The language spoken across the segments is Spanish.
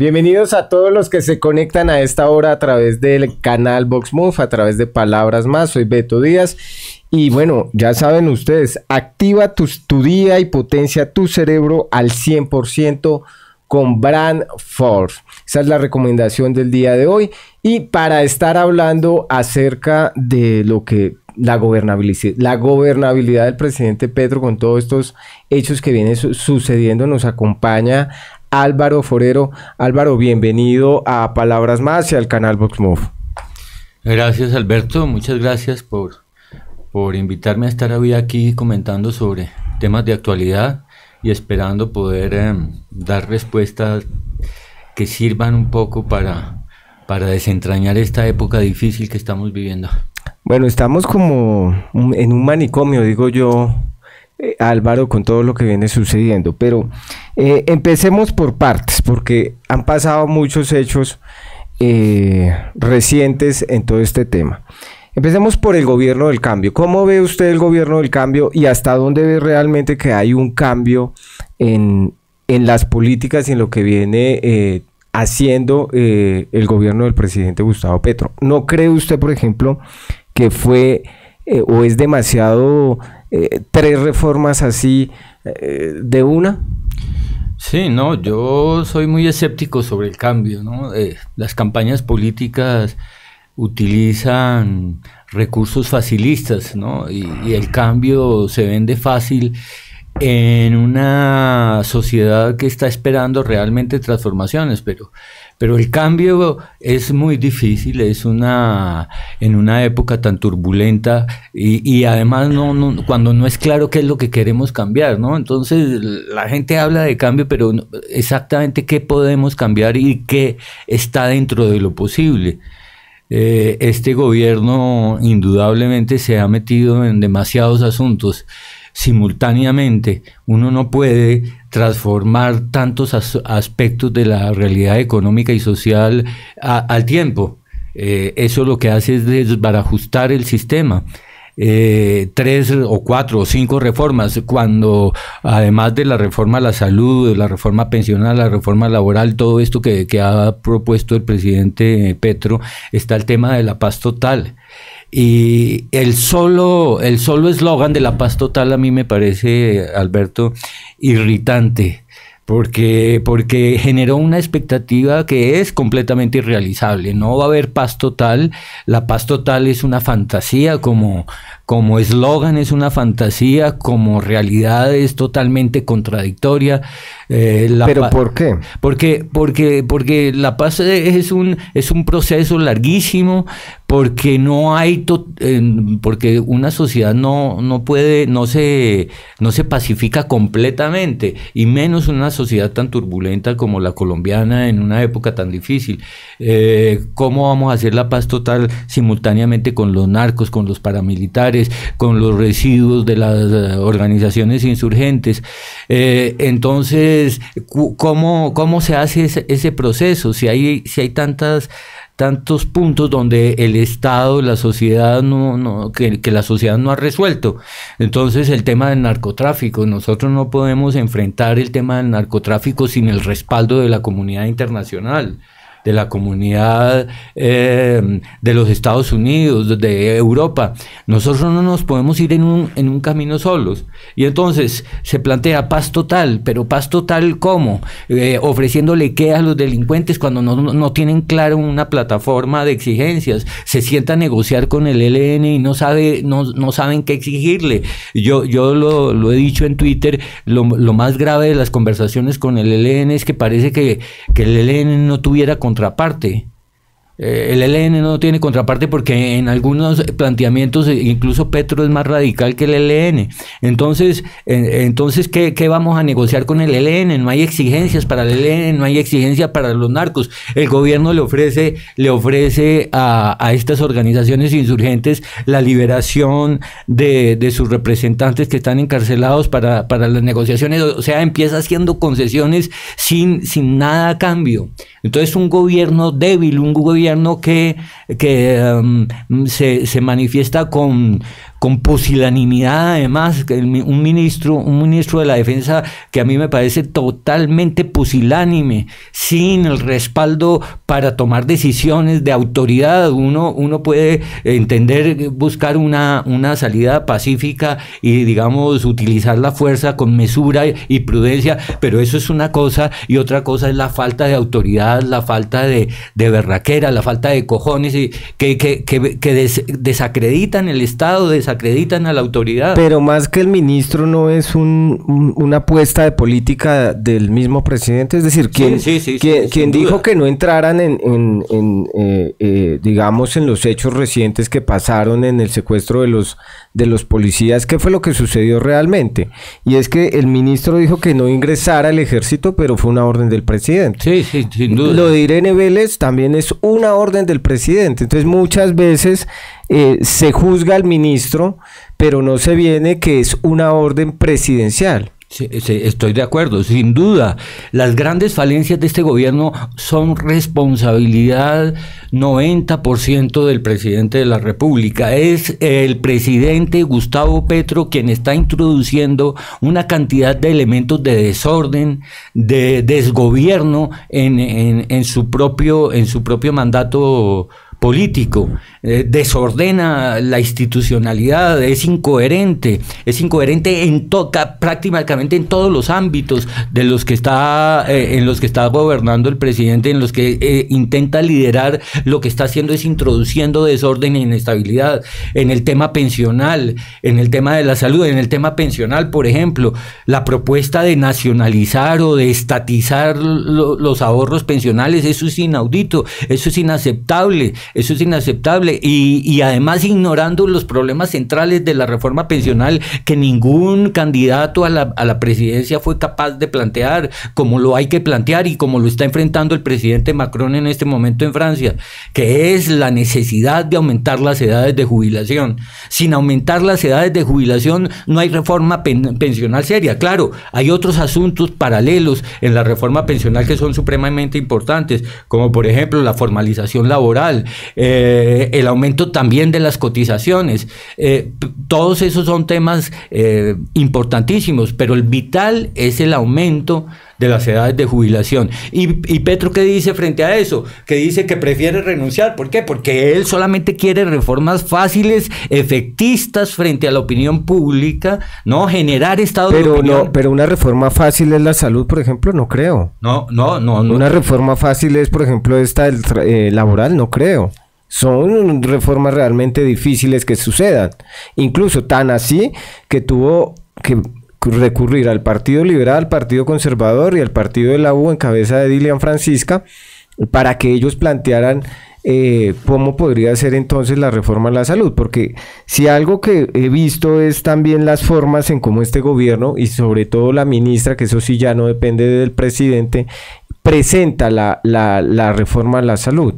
Bienvenidos a todos los que se conectan a esta hora a través del canal BoxMov, a través de Palabras Más. Soy Beto Díaz y bueno, ya saben ustedes, activa tu día y potencia tu cerebro al 100% con Brain Force. Esa es la recomendación del día de hoy. Y para estar hablando acerca de lo que la gobernabilidad del presidente Petro con todos estos hechos que vienen sucediendo, nos acompaña Álvaro Forero. Álvaro, bienvenido a Palabras Más y al canal BoxMov. Gracias, Alberto, muchas gracias por invitarme a estar hoy aquí comentando sobre temas de actualidad y esperando poder dar respuestas que sirvan un poco para desentrañar esta época difícil que estamos viviendo. Bueno, estamos como en un manicomio, digo yo, Álvaro, con todo lo que viene sucediendo, pero empecemos por partes, porque han pasado muchos hechos recientes en todo este tema. Empecemos por el gobierno del cambio. ¿Cómo ve usted el gobierno del cambio y hasta dónde ve realmente que hay un cambio en las políticas y en lo que viene haciendo el gobierno del presidente Gustavo Petro? ¿No cree usted, por ejemplo, que fue o es demasiado tres reformas así de una? Sí, no, yo soy muy escéptico sobre el cambio, ¿no? Las campañas políticas utilizan recursos facilistas, ¿no? Y el cambio se vende fácil en una sociedad que está esperando realmente transformaciones, pero el cambio es muy difícil, es en una época tan turbulenta y además cuando no es claro qué es lo que queremos cambiar, ¿no? Entonces la gente habla de cambio, pero exactamente qué podemos cambiar y qué está dentro de lo posible. Este gobierno indudablemente se ha metido en demasiados asuntos simultáneamente. Uno no puede transformar tantos aspectos de la realidad económica y social al tiempo. Eso lo que hace es desbarajustar el sistema. 3 o 4 o 5 reformas, cuando además de la reforma a la salud, de la reforma pensional, la reforma laboral, todo esto que ha propuesto el presidente Petro, está el tema de la paz total. Y el solo eslogan de la paz total a mí me parece, Alberto, irritante, porque generó una expectativa que es completamente irrealizable. No va a haber paz total. La paz total es una fantasía, como eslogan es una fantasía, como realidad es totalmente contradictoria. ¿Pero por qué? Porque la paz es un proceso larguísimo, porque no hay porque una sociedad no se pacifica completamente, y menos una sociedad tan turbulenta como la colombiana en una época tan difícil. ¿Cómo vamos a hacer la paz total simultáneamente con los narcos, con los paramilitares, con los residuos de las organizaciones insurgentes? Entonces, ¿cómo se hace ese proceso? Si hay tantos puntos donde el Estado, la sociedad que la sociedad no ha resuelto. Entonces, el tema del narcotráfico, nosotros no podemos enfrentar el tema del narcotráfico sin el respaldo de la comunidad internacional, de la comunidad de los Estados Unidos, de Europa. Nosotros no nos podemos ir en un camino solos. Y entonces se plantea paz total, pero ¿paz total cómo? Ofreciéndole qué a los delincuentes cuando no tienen claro una plataforma de exigencias. Se sienta a negociar con el ELN y no saben qué exigirle. Yo lo he dicho en Twitter, lo más grave de las conversaciones con el ELN es que parece que el ELN no tuviera contraparte. El ELN no tiene contraparte, porque en algunos planteamientos incluso Petro es más radical que el ELN. Entonces ¿qué vamos a negociar con el ELN? No hay exigencias para el ELN, no hay exigencias para los narcos. El gobierno le ofrece a estas organizaciones insurgentes la liberación de sus representantes que están encarcelados para las negociaciones. O sea, empieza haciendo concesiones sin nada a cambio. Entonces, un gobierno débil, un gobierno que se manifiesta con con pusilanimidad, además, un ministro de la Defensa que a mí me parece totalmente pusilánime, sin el respaldo para tomar decisiones de autoridad. Uno puede entender, buscar una salida pacífica y, digamos, utilizar la fuerza con mesura y prudencia, pero eso es una cosa, y otra cosa es la falta de autoridad, la falta de berraquera, la falta de cojones que desacreditan el Estado, desacreditan a la autoridad. Pero más que el ministro, no es una apuesta de política del mismo presidente, es decir, quien dijo que no entraran digamos, en los hechos recientes que pasaron en el secuestro de los policías, ¿qué fue lo que sucedió realmente? Y es que el ministro dijo que no ingresara el ejército, pero fue una orden del presidente. Sí, sí, sin duda. Lo de Irene Vélez también es una orden del presidente. Entonces muchas veces se juzga al ministro, pero no se viene que es una orden presidencial. Sí, estoy de acuerdo, sin duda. Las grandes falencias de este gobierno son responsabilidad 90% del presidente de la República. Es el presidente Gustavo Petro quien está introduciendo una cantidad de elementos de desorden, de desgobierno en su propio mandato político. Desordena la institucionalidad, es incoherente prácticamente en todos los ámbitos de los que está gobernando el presidente, en los que intenta liderar. Lo que está haciendo es introduciendo desorden e inestabilidad en el tema pensional, en el tema de la salud, en el tema pensional, por ejemplo, la propuesta de nacionalizar o de estatizar los ahorros pensionales. Eso es inaudito, eso es inaceptable, eso es inaceptable. Y además ignorando los problemas centrales de la reforma pensional, que ningún candidato a la presidencia fue capaz de plantear, como lo hay que plantear y como lo está enfrentando el presidente Macron en este momento en Francia, que es la necesidad de aumentar las edades de jubilación. Sin aumentar las edades de jubilación no hay reforma pensional seria. Claro, hay otros asuntos paralelos en la reforma pensional que son supremamente importantes, como por ejemplo la formalización laboral, el aumento también de las cotizaciones. Todos esos son temas importantísimos, pero el vital es el aumento de las edades de jubilación. ¿Y Petro qué dice frente a eso? Que dice que prefiere renunciar. ¿Por qué? Porque él solamente quiere reformas fáciles, efectistas frente a la opinión pública, ¿no? Generar estado de opinión. No, pero una reforma fácil es la salud, por ejemplo, no creo. No. Una reforma fácil es, por ejemplo, esta del laboral, no creo. Son reformas realmente difíciles que sucedan. Incluso tan así que tuvo que recurrir al Partido Liberal, al Partido Conservador y al Partido de la U en cabeza de Dilian Francisca para que ellos plantearan cómo podría ser entonces la reforma a la salud. Porque si algo que he visto es también las formas en cómo este gobierno y sobre todo la ministra, que eso sí ya no depende del presidente, presenta la reforma a la salud.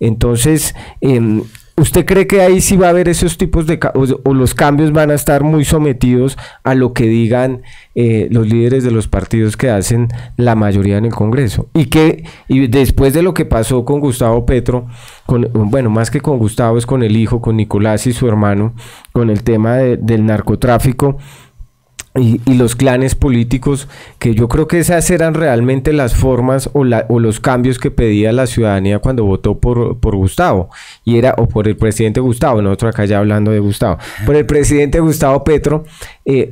Entonces, ¿usted cree que ahí sí va a haber esos tipos de cambios o los cambios van a estar muy sometidos a lo que digan los líderes de los partidos que hacen la mayoría en el Congreso? Y después de lo que pasó con Gustavo Petro, bueno, más que con Gustavo es con el hijo, con Nicolás y su hermano, con el tema del narcotráfico y los clanes políticos, que yo creo que esas eran realmente las formas o los cambios que pedía la ciudadanía cuando votó por Gustavo, o por el presidente Gustavo, nosotros acá ya hablando de Gustavo, por el presidente Gustavo Petro.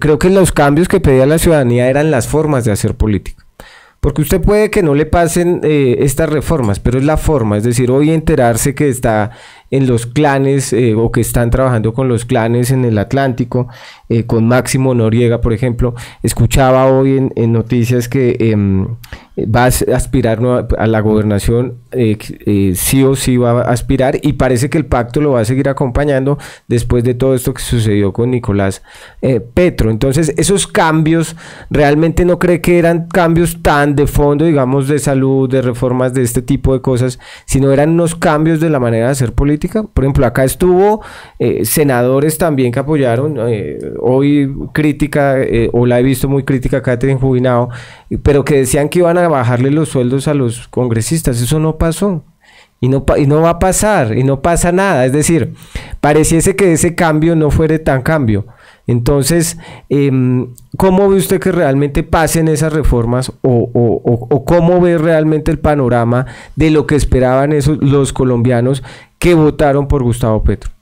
Creo que los cambios que pedía la ciudadanía eran las formas de hacer política. Porque usted puede que no le pasen estas reformas, pero es la forma, es decir, hoy enterarse que está en los clanes o que están trabajando con los clanes en el Atlántico, con Máximo Noriega, por ejemplo. Escuchaba hoy en noticias que va a aspirar a la gobernación, sí o sí va a aspirar, y parece que el pacto lo va a seguir acompañando después de todo esto que sucedió con Nicolás Petro. Entonces, esos cambios, ¿realmente no cree que eran cambios tan de fondo, digamos, de salud, de reformas de este tipo de cosas, sino eran unos cambios de la manera de hacer política? Por ejemplo, acá estuvo senadores también que apoyaron, hoy crítica, o la he visto muy crítica, Catherine Jubinao, pero que decían que iban a bajarle los sueldos a los congresistas. Eso no pasó. Y no va a pasar, y no pasa nada. Es decir, pareciese que ese cambio no fuere tan cambio. Entonces, ¿cómo ve usted que realmente pasen esas reformas o cómo ve realmente el panorama de lo que esperaban esos, los colombianos que votaron por Gustavo Petro?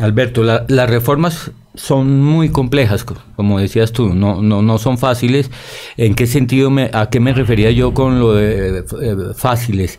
Alberto, las reformas son muy complejas, como decías tú, no son fáciles. ¿En qué sentido, a qué me refería yo con lo de fáciles?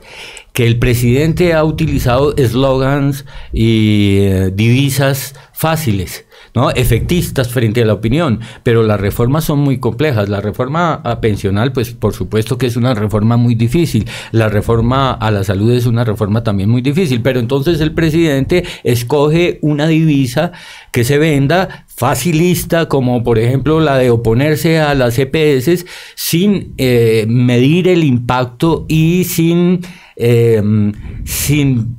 Que el presidente ha utilizado eslogans y divisas fáciles, ¿no? Efectistas frente a la opinión, pero las reformas son muy complejas. La reforma pensional, pues por supuesto que es una reforma muy difícil, la reforma a la salud es una reforma también muy difícil, pero entonces el presidente escoge una divisa que se venda facilista, como por ejemplo la de oponerse a las EPS sin medir el impacto y sin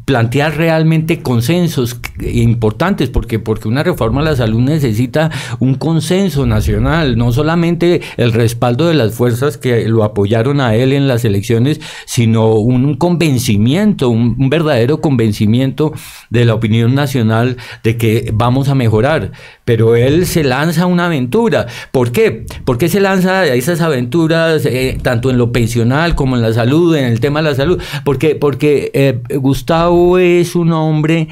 plantear realmente consensos importantes, porque una reforma a la salud necesita un consenso nacional, no solamente el respaldo de las fuerzas que lo apoyaron a él en las elecciones, sino un convencimiento, un verdadero convencimiento de la opinión nacional de que vamos a mejorar. Pero él se lanza a una aventura. ¿Por qué? ¿Por qué se lanza a esas aventuras tanto en lo pensional como en la salud, en el tema de la salud? Porque Gustavo es un hombre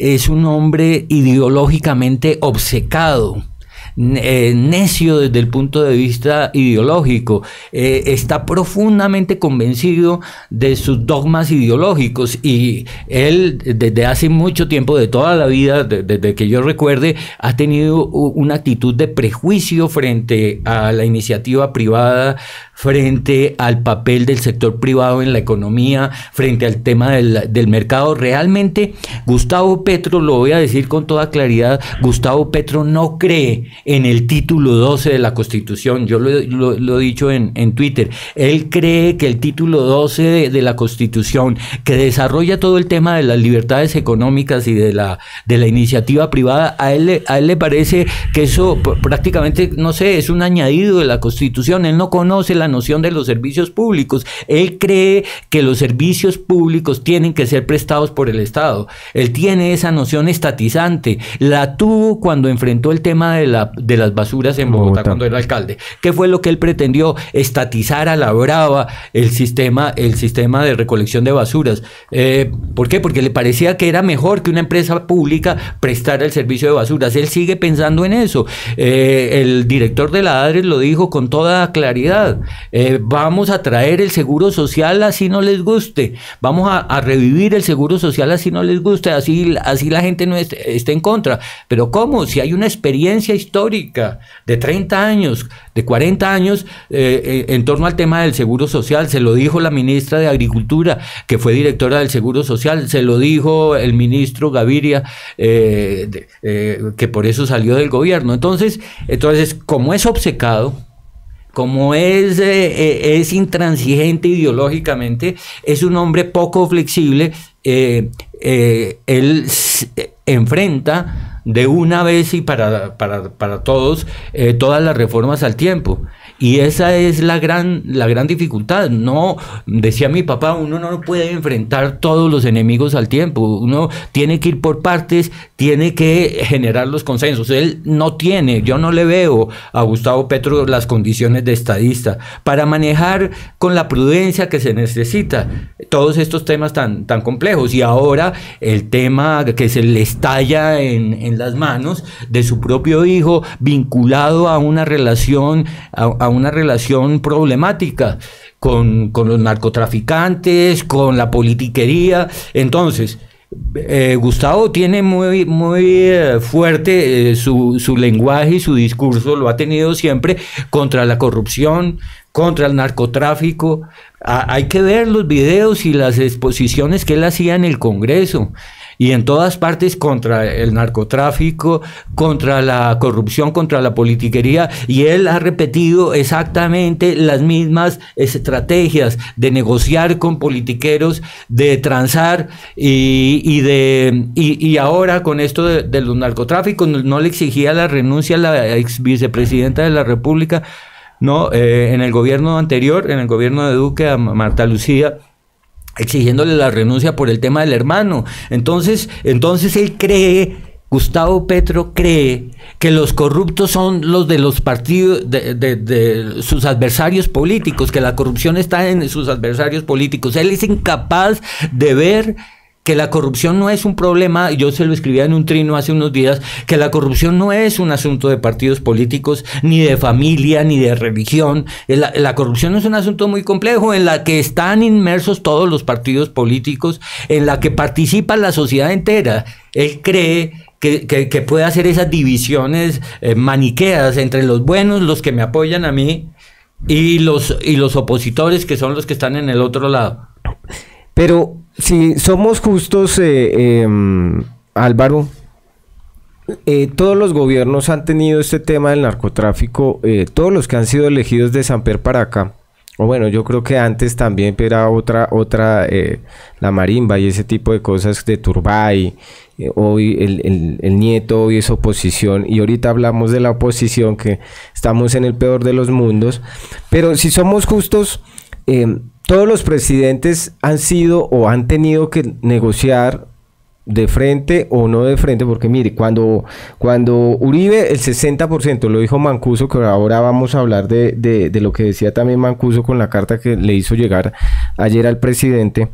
ideológicamente obcecado, necio desde el punto de vista ideológico, está profundamente convencido de sus dogmas ideológicos, y él desde hace mucho tiempo, de toda la vida, desde que yo recuerde, ha tenido una actitud de prejuicio frente a la iniciativa privada, frente al papel del sector privado en la economía, frente al tema del mercado. Realmente Gustavo Petro, lo voy a decir con toda claridad, Gustavo Petro no cree en el título 12 de la Constitución. Yo lo he dicho en Twitter. Él cree que el título 12 de la Constitución, que desarrolla todo el tema de las libertades económicas y de la iniciativa privada, a él le parece que eso prácticamente, no sé, es un añadido de la Constitución. Él no conoce la noción de los servicios públicos. Él cree que los servicios públicos tienen que ser prestados por el Estado. Él tiene esa noción estatizante. La tuvo cuando enfrentó el tema de las basuras en Bogotá, cuando era alcalde. ¿Qué fue lo que él pretendió? Estatizar a la brava el sistema de recolección de basuras. ¿Por qué? Porque le parecía que era mejor que una empresa pública prestara el servicio de basuras. Él sigue pensando en eso. El director de la ADRES lo dijo con toda claridad. Vamos a traer el seguro social así no les guste, vamos a revivir el seguro social así no les guste, así la gente no esté en contra. Pero ¿cómo? Si hay una experiencia histórica de 30 años, de 40 años en torno al tema del seguro social. Se lo dijo la ministra de Agricultura, que fue directora del seguro social, se lo dijo el ministro Gaviria, que por eso salió del gobierno. Entonces como es obcecado, como es intransigente ideológicamente, es un hombre poco flexible. Él enfrenta de una vez y para todos todas las reformas al tiempo. Y esa es la gran dificultad. No, decía mi papá, uno no puede enfrentar todos los enemigos al tiempo. Uno tiene que ir por partes, tiene que generar los consensos. Él no tiene, yo no le veo a Gustavo Petro las condiciones de estadista para manejar con la prudencia que se necesita todos estos temas tan complejos. Y ahora el tema que se le estalla en las manos de su propio hijo, vinculado a una relación problemática con los narcotraficantes, con la politiquería. Entonces, Gustavo tiene muy fuerte su lenguaje y su discurso, lo ha tenido siempre, contra la corrupción, contra el narcotráfico. Hay que ver los videos y las exposiciones que él hacía en el Congreso y en todas partes contra el narcotráfico, contra la corrupción, contra la politiquería, y él ha repetido exactamente las mismas estrategias de negociar con politiqueros, de transar y ahora con esto de los narcotráficos. No le exigía la renuncia a la ex vicepresidenta de la República, no, en el gobierno anterior, en el gobierno de Duque, a Marta Lucía. exigiéndole la renuncia por el tema del hermano. Entonces él cree, Gustavo Petro cree, que los corruptos son los de los partidos, de sus adversarios políticos, que la corrupción está en sus adversarios políticos. Él es incapaz de ver que la corrupción no es un problema. Yo se lo escribía en un trino hace unos días, que la corrupción no es un asunto de partidos políticos, ni de familia, ni de religión. La corrupción es un asunto muy complejo en la que están inmersos todos los partidos políticos, en la que participa la sociedad entera. Él cree que puede hacer esas divisiones maniqueas entre los buenos, los que me apoyan a mí, y los opositores, que son los que están en el otro lado. Pero si somos justos, Álvaro, todos los gobiernos han tenido este tema del narcotráfico, todos los que han sido elegidos de Samper para acá, o bueno, yo creo que antes también era otra la marimba y ese tipo de cosas de Turbay, hoy el nieto hoy es oposición, y ahorita hablamos de la oposición, que estamos en el peor de los mundos, pero si somos justos, todos los presidentes han sido o han tenido que negociar de frente o no de frente, porque mire, cuando Uribe, el 60%, lo dijo Mancuso, que ahora vamos a hablar de lo que decía también Mancuso con la carta que le hizo llegar ayer al presidente,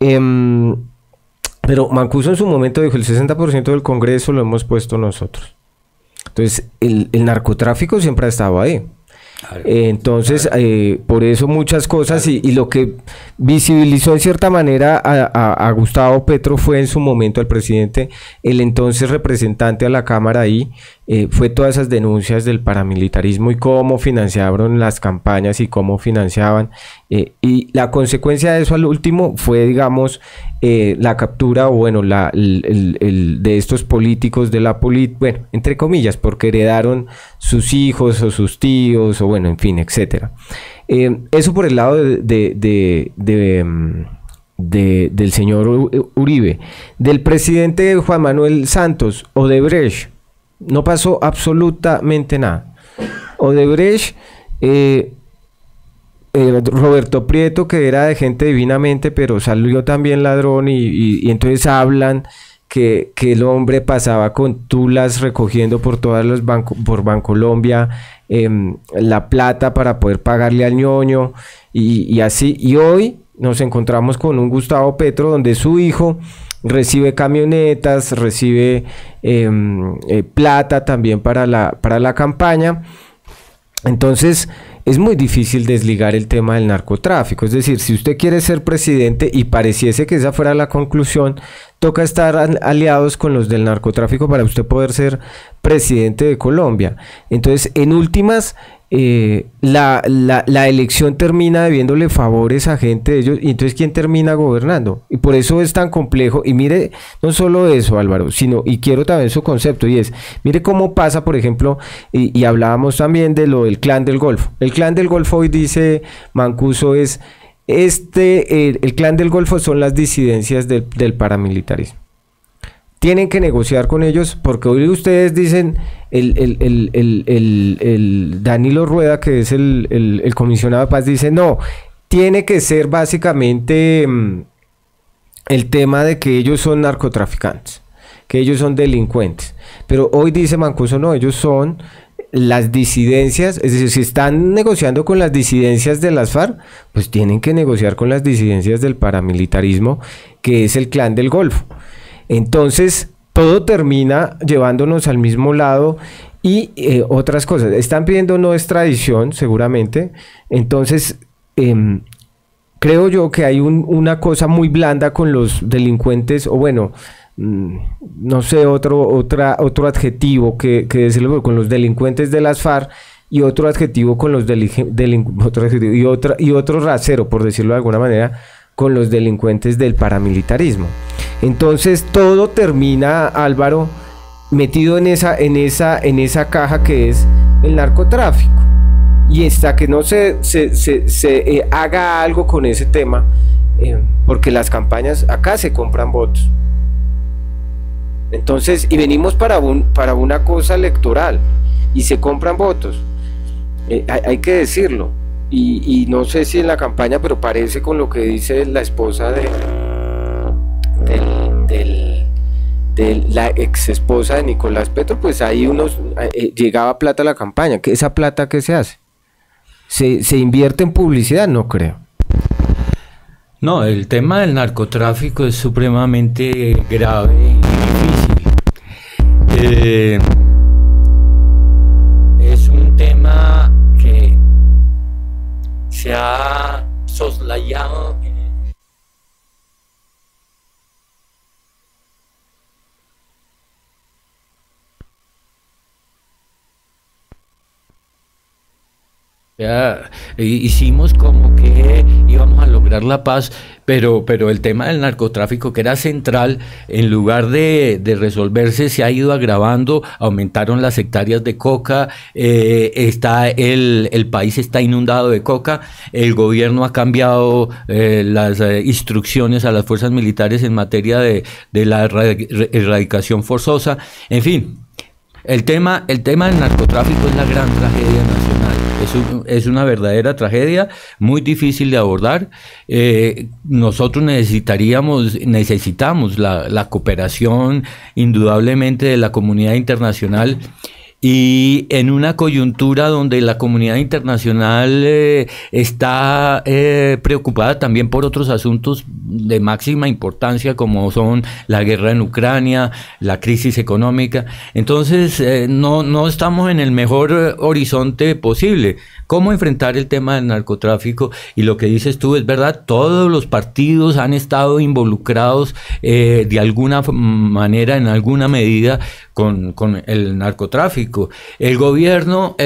pero Mancuso en su momento dijo, el 60% del Congreso lo hemos puesto nosotros. Entonces, el narcotráfico siempre ha estado ahí. Entonces, por eso muchas cosas, y lo que visibilizó en cierta manera a Gustavo Petro fue en su momento al presidente, el entonces representante a la Cámara ahí, fue todas esas denuncias del paramilitarismo y cómo financiaron las campañas y cómo financiaban, y la consecuencia de eso al último fue, digamos, la captura, o bueno, de estos políticos de la bueno, entre comillas, porque heredaron sus hijos o sus tíos, o bueno, en fin, etcétera. Eso por el lado del señor Uribe. Del presidente Juan Manuel Santos, Odebrecht, no pasó absolutamente nada. Odebrecht, Roberto Prieto, que era de Gente Divinamente, pero salió también ladrón, y entonces hablan que el hombre pasaba con tulas recogiendo por todas los bancos, por Bancolombia, la plata para poder pagarle al ñoño, y así. Y hoy nos encontramos con un Gustavo Petro donde su hijo recibe camionetas, recibe plata también para la campaña. Entonces, es muy difícil desligar el tema del narcotráfico. Es decir, si usted quiere ser presidente, y pareciese que esa fuera la conclusión, toca estar aliados con los del narcotráfico para usted poder ser presidente de Colombia. Entonces, en últimas, la elección termina debiéndole favores a gente de ellos, y entonces ¿quién termina gobernando? Y por eso es tan complejo. Y mire, no solo eso, Álvaro, sino, y quiero también su concepto, y es, mire cómo pasa, por ejemplo, y hablábamos también de lo del Clan del Golfo. El Clan del Golfo, hoy dice Mancuso, es el Clan del Golfo son las disidencias del paramilitarismo. Tienen que negociar con ellos, porque hoy ustedes dicen, el Danilo Rueda, que es el comisionado de paz, dice, no, tiene que ser básicamente el tema de que ellos son narcotraficantes, que ellos son delincuentes. Pero hoy dice Mancuso, no, ellos son las disidencias. Es decir, si están negociando con las disidencias de las FARC, pues tienen que negociar con las disidencias del paramilitarismo, que es el Clan del Golfo. Entonces, todo termina llevándonos al mismo lado, y otras cosas. Están pidiendo no extradición, seguramente. Entonces, creo yo que hay una cosa muy blanda con los delincuentes, o bueno, no sé, otro adjetivo que decirlo, con los delincuentes de las FARC, y otro adjetivo con los otro rasero, por decirlo de alguna manera, con los delincuentes del paramilitarismo. Entonces todo termina, Álvaro, metido en esa caja que es el narcotráfico. Y hasta que no se haga algo con ese tema, porque las campañas acá se compran votos. Entonces, y venimos para una cosa electoral, y se compran votos, hay que decirlo. y no sé si en la campaña, pero parece con lo que dice la esposa de la ex esposa de Nicolás Petro, pues ahí llegaba plata a la campaña. ¿Esa plata qué se hace? ¿Se invierte en publicidad? No creo. No, el tema del narcotráfico es supremamente grave y difícil. Es un tema que se ha soslayado en el... Ya, hicimos como que íbamos a lograr la paz, pero el tema del narcotráfico, que era central, en lugar de resolverse, se ha ido agravando. Aumentaron las hectáreas de coca, el país está inundado de coca. El gobierno ha cambiado las instrucciones a las fuerzas militares en materia de la erradicación forzosa. En fin, el tema del narcotráfico es la gran tragedia nacional. Es una verdadera tragedia, muy difícil de abordar. Nosotros necesitamos la cooperación, indudablemente, de la comunidad internacional, y en una coyuntura donde la comunidad internacional está preocupada también por otros asuntos de máxima importancia, como son la guerra en Ucrania, la crisis económica. Entonces no estamos en el mejor horizonte posible. ¿Cómo enfrentar el tema del narcotráfico? Y lo que dices tú es verdad, todos los partidos han estado involucrados de alguna manera, en alguna medida, con el narcotráfico. El gobierno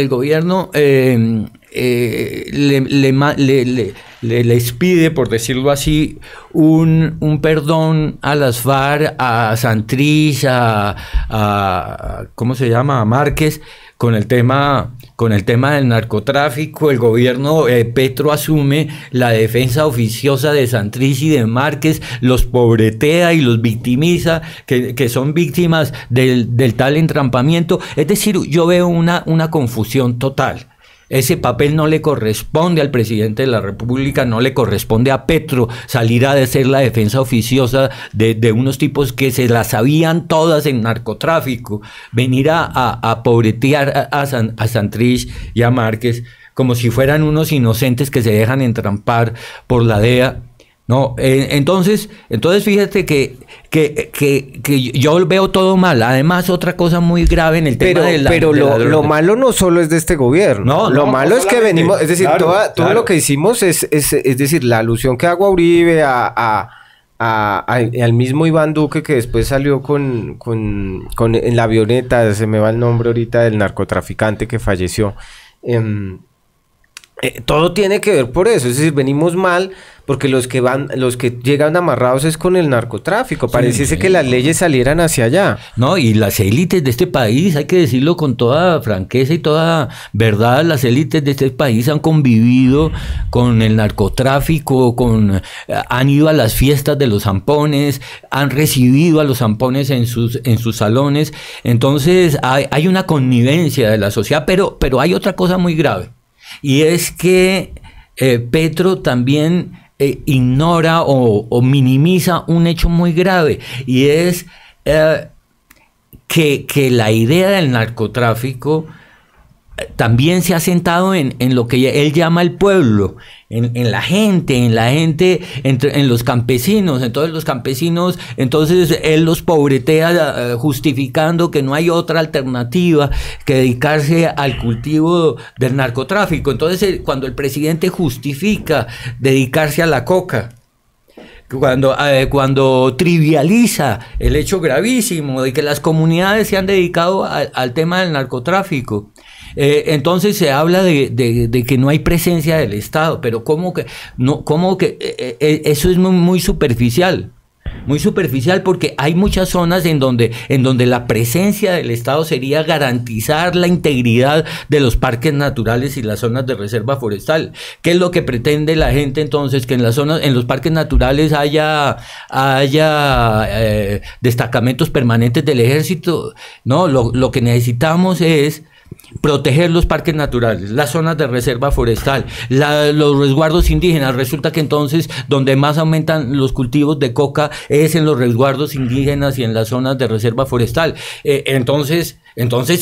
les pide, por decirlo así, un perdón a las FARC, a Santrich, a ¿cómo se llama?, a Márquez, con el tema del narcotráfico. El gobierno Petro asume la defensa oficiosa de Santrich y de Márquez, los pobretea y los victimiza, que son víctimas del tal entrampamiento. Es decir, yo veo una confusión total. Ese papel no le corresponde al presidente de la República, no le corresponde a Petro salir a hacer la defensa oficiosa de unos tipos que se las sabían todas en narcotráfico, venir a pobretear a Santrich y a Márquez como si fueran unos inocentes que se dejan entrampar por la DEA. No, entonces fíjate que yo veo todo mal. Además, otra cosa muy grave en el tema de la... Pero lo malo no solo es de este gobierno. No, lo malo es que venimos... Es decir, claro, todo lo que hicimos es decir, la alusión que hago a Uribe, al mismo Iván Duque, que después salió con en la avioneta, se me va el nombre ahorita, del narcotraficante que falleció. Todo tiene que ver por eso, es decir, venimos mal porque los que llegan amarrados es con el narcotráfico. Pareciese que las leyes salieran hacia allá. No, y las élites de este país, hay que decirlo con toda franqueza y toda verdad, las élites de este país han convivido con el narcotráfico, han ido a las fiestas de los zampones, han recibido a los zampones en sus salones. Entonces hay una connivencia de la sociedad, pero hay otra cosa muy grave. Y es que Petro también ignora o minimiza un hecho muy grave, y es que la idea del narcotráfico también se ha sentado en lo que él llama el pueblo, en los campesinos. Entonces él los pobretea justificando que no hay otra alternativa que dedicarse al cultivo del narcotráfico. Entonces cuando el presidente justifica dedicarse a la coca, cuando trivializa el hecho gravísimo de que las comunidades se han dedicado al tema del narcotráfico, entonces se habla de que no hay presencia del Estado. Pero eso es muy superficial. Muy superficial, porque hay muchas zonas en donde la presencia del Estado sería garantizar la integridad de los parques naturales y las zonas de reserva forestal. ¿Qué es lo que pretende la gente entonces? Que en los parques naturales haya destacamentos permanentes del ejército. No, lo que necesitamos es proteger los parques naturales, las zonas de reserva forestal, los resguardos indígenas. Resulta que entonces donde más aumentan los cultivos de coca es en los resguardos indígenas y en las zonas de reserva forestal. Entonces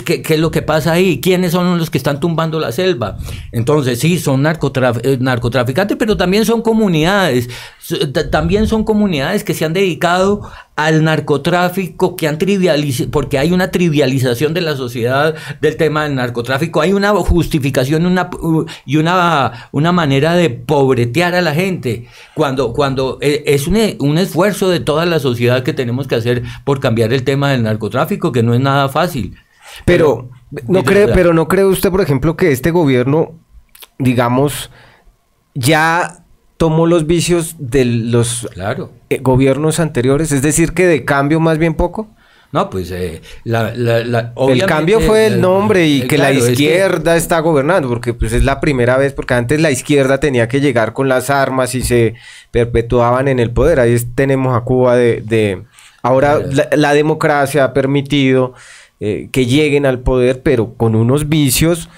¿qué es lo que pasa ahí? ¿Quiénes son los que están tumbando la selva? Entonces sí, son narcotraficantes, pero también son comunidades, que se han dedicado al narcotráfico, que han trivializado, porque hay una trivialización de la sociedad del tema del narcotráfico, hay una justificación y una manera de pobretear a la gente, cuando es un esfuerzo de toda la sociedad que tenemos que hacer por cambiar el tema del narcotráfico, que no es nada fácil. Pero ¿no cree usted, por ejemplo, que este gobierno, digamos, ya tomó los vicios de los gobiernos anteriores? Es decir, que de cambio más bien poco. No, pues el cambio fue el nombre y que la izquierda está gobernando, porque pues es la primera vez, porque antes la izquierda tenía que llegar con las armas y se perpetuaban en el poder. Ahí tenemos a Cuba ahora la democracia ha permitido que lleguen al poder, pero con unos vicios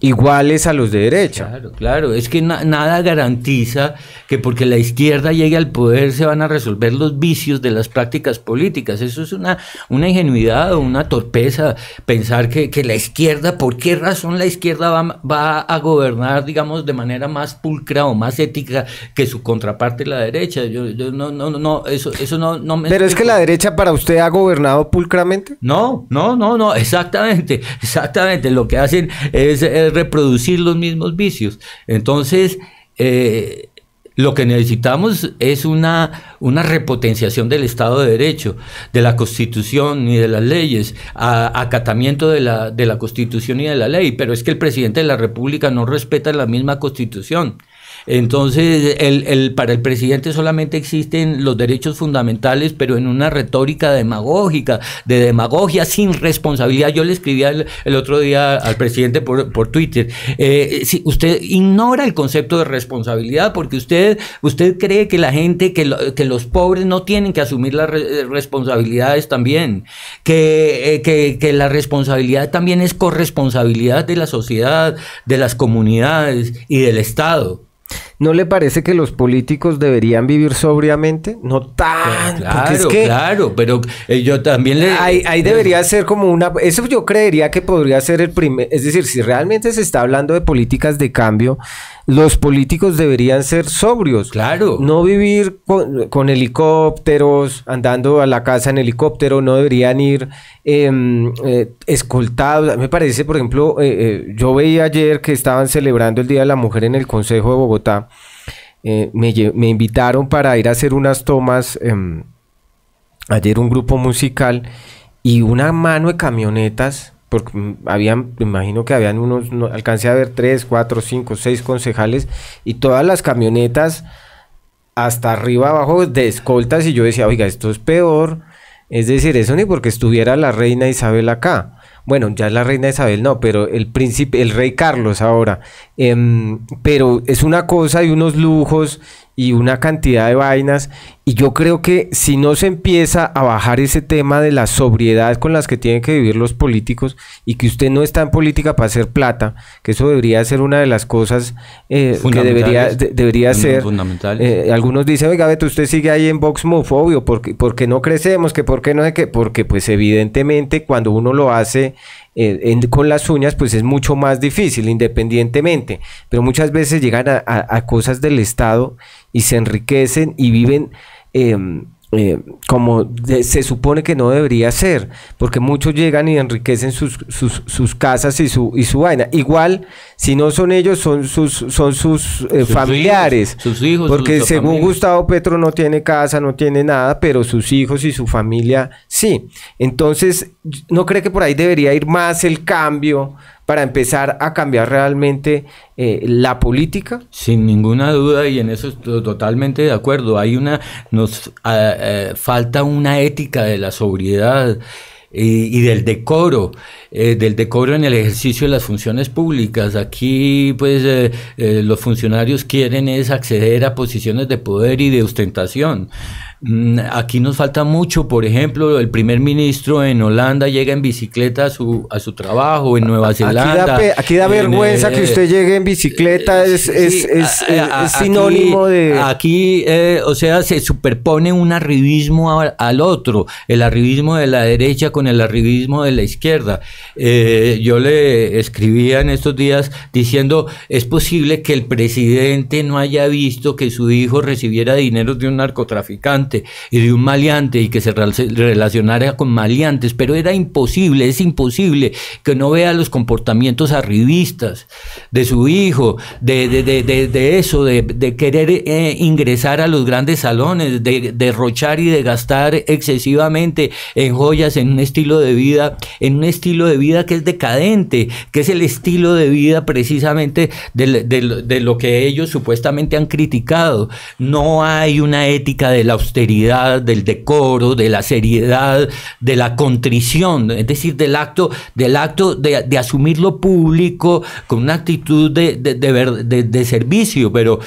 iguales a los de derecha. Claro, es que nada garantiza que porque la izquierda llegue al poder se van a resolver los vicios de las prácticas políticas. Eso es una ingenuidad o una torpeza, pensar que la izquierda, ¿por qué razón la izquierda va a gobernar, digamos, de manera más pulcra o más ética que su contraparte, la derecha? Yo no, eso no me... ¿Pero es que la derecha para usted ha gobernado pulcramente? No, exactamente, lo que hacen es reproducir los mismos vicios. Entonces lo que necesitamos es una repotenciación del Estado de Derecho, de la Constitución y de las leyes, acatamiento de la Constitución y de la ley, pero es que el presidente de la República no respeta la misma Constitución. Entonces, para el presidente solamente existen los derechos fundamentales, pero en una retórica demagógica, de demagogia sin responsabilidad. Yo le escribí el otro día al presidente por Twitter, si usted ignora el concepto de responsabilidad, porque usted cree que la gente, que los pobres no tienen que asumir las responsabilidades también, que la responsabilidad también es corresponsabilidad de la sociedad, de las comunidades y del Estado. ¿No le parece que los políticos deberían vivir sobriamente? No tanto. Claro, pero yo también le... Ahí debería ser como una... Eso yo creería que podría ser el primer... Es decir, si realmente se está hablando de políticas de cambio, los políticos deberían ser sobrios. Claro. No vivir con helicópteros, andando a la casa en helicóptero, no deberían ir escoltados. Me parece, por ejemplo, yo veía ayer que estaban celebrando el Día de la Mujer en el Consejo de Bogotá. Me invitaron para ir a hacer unas tomas ayer, un grupo musical, y una mano de camionetas, porque habían, me imagino que habían unos, no alcancé a ver, 3, 4, 5, 6 concejales, y todas las camionetas hasta arriba abajo de escoltas, y yo decía, oiga, esto es peor. Es decir, eso ni porque estuviera la reina Isabel acá. Bueno, ya la reina Isabel no, pero el príncipe, el rey Carlos ahora. Pero es una cosa y unos lujos y una cantidad de vainas. Y yo creo que si no se empieza a bajar ese tema de la sobriedad con las que tienen que vivir los políticos, y que usted no está en política para hacer plata, que eso debería ser una de las cosas que debería ser fundamental. Algunos dicen, oiga, Beto, usted sigue ahí en BoxMov, obvio, porque no crecemos, que por qué no sé qué, porque pues evidentemente cuando uno lo hace con las uñas, pues es mucho más difícil, independientemente, pero muchas veces llegan a cosas del Estado y se enriquecen y viven como se supone que no debería ser, porque muchos llegan y enriquecen sus casas y su vaina. Igual, si no son ellos, son sus familiares, sus hijos, porque según familia. Gustavo Petro no tiene casa, no tiene nada, pero sus hijos y su familia sí. Entonces, ¿no cree que por ahí debería ir más el cambio para empezar a cambiar realmente la política? Sin ninguna duda, y en eso estoy totalmente de acuerdo. Hay falta una ética de la sobriedad y del decoro en el ejercicio de las funciones públicas. Aquí pues los funcionarios quieren es acceder a posiciones de poder y de ostentación. Aquí nos falta mucho. Por ejemplo, el primer ministro en Holanda llega en bicicleta a su trabajo, en Nueva Zelanda. Aquí da vergüenza que usted llegue en bicicleta, es sinónimo de... Aquí, o sea, se superpone un arribismo al otro, el arribismo de la derecha con el arribismo de la izquierda. Yo le escribía en estos días diciendo, es posible que el presidente no haya visto que su hijo recibiera dinero de un narcotraficante y de un maleante y que se relacionara con maleantes, pero era imposible, es imposible que no vea los comportamientos arribistas de su hijo, de eso, de querer ingresar a los grandes salones, de derrochar y de gastar excesivamente en joyas, en un estilo de vida, que es decadente, que es el estilo de vida precisamente de lo que ellos supuestamente han criticado. No hay una ética de la austeridad, del decoro, de la seriedad, de la contrición, es decir, del acto de asumir lo público con una actitud de servicio, pero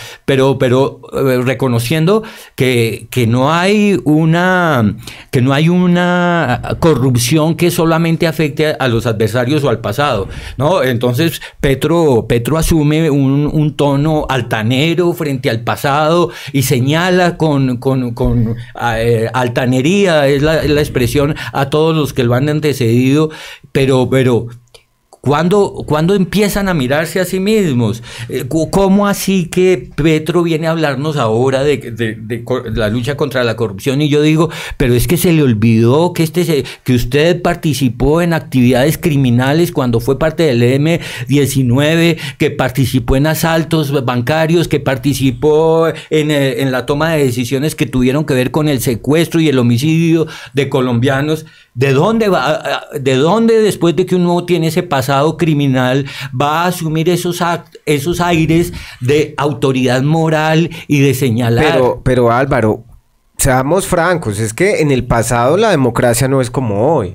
reconociendo que no hay una corrupción que solamente afecte a los adversarios o al pasado, ¿no? Entonces Petro asume un tono altanero frente al pasado y señala con altanería, es la expresión, a todos los que lo han antecedido, pero ¿cuándo empiezan a mirarse a sí mismos? ¿Cómo así que Petro viene a hablarnos ahora de la lucha contra la corrupción? Y yo digo, pero es que se le olvidó que usted participó en actividades criminales cuando fue parte del M-19, que participó en asaltos bancarios, que participó en la toma de decisiones que tuvieron que ver con el secuestro y el homicidio de colombianos. ¿De dónde después de que uno tiene ese pasado criminal va a asumir esos aires de autoridad moral y de señalar? Pero Álvaro, seamos francos, es que en el pasado la democracia no es como hoy.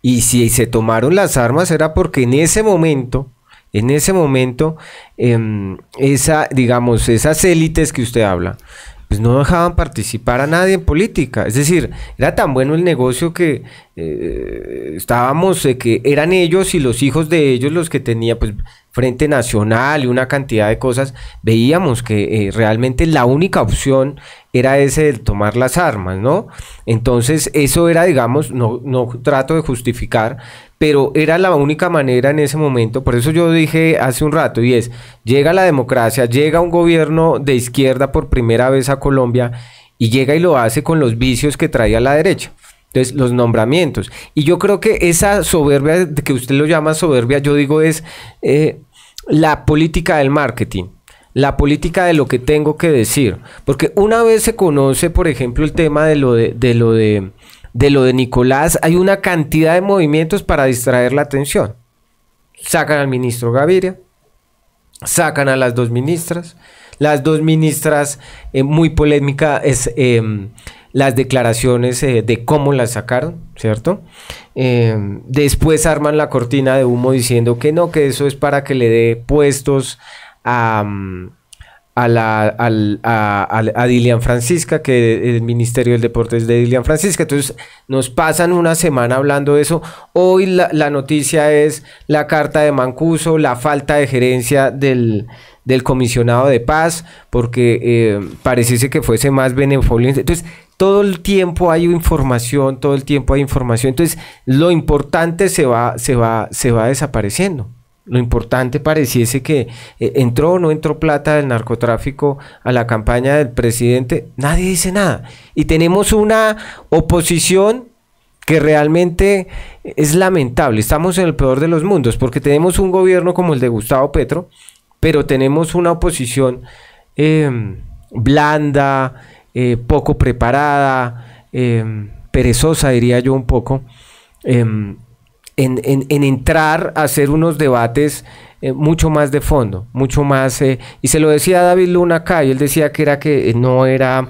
Y si se tomaron las armas era porque en ese momento, esas élites que usted habla, pues no dejaban participar a nadie en política. Es decir, era tan bueno el negocio que que eran ellos y los hijos de ellos los que tenía, pues, Frente Nacional y una cantidad de cosas. Veíamos que realmente la única opción era ese de tomar las armas, ¿no? Entonces eso era, digamos, no trato de justificar, pero era la única manera en ese momento. Por eso yo dije hace un rato, y es, llega la democracia, llega un gobierno de izquierda por primera vez a Colombia y llega y lo hace con los vicios que traía la derecha. Entonces, los nombramientos. Y yo creo que esa soberbia, que usted lo llama soberbia, yo digo es la política del marketing, la política de lo que tengo que decir. Porque una vez se conoce, por ejemplo, el tema de lo de Nicolás, hay una cantidad de movimientos para distraer la atención. Sacan al ministro Gaviria, sacan a las dos ministras. Las dos ministras, muy polémica es... las declaraciones de cómo las sacaron, ¿cierto? Después arman la cortina de humo diciendo que no, que eso es para que le dé puestos a Dilian Francisca, que el Ministerio del Deporte es de Dilian Francisca. Entonces nos pasan una semana hablando de eso. Hoy la noticia es la carta de Mancuso, la falta de gerencia del comisionado de paz, porque pareciese que fuese más benevolente. Entonces, todo el tiempo hay información, todo el tiempo hay información. Entonces, lo importante se va desapareciendo. Lo importante pareciese que entró o no entró plata del narcotráfico a la campaña del presidente. Nadie dice nada. Y tenemos una oposición que realmente es lamentable. Estamos en el peor de los mundos, porque tenemos un gobierno como el de Gustavo Petro, pero tenemos una oposición blanda, poco preparada, perezosa, diría yo un poco, en entrar a hacer unos debates mucho más de fondo, mucho más... y se lo decía David Luna acá, y él decía que no era...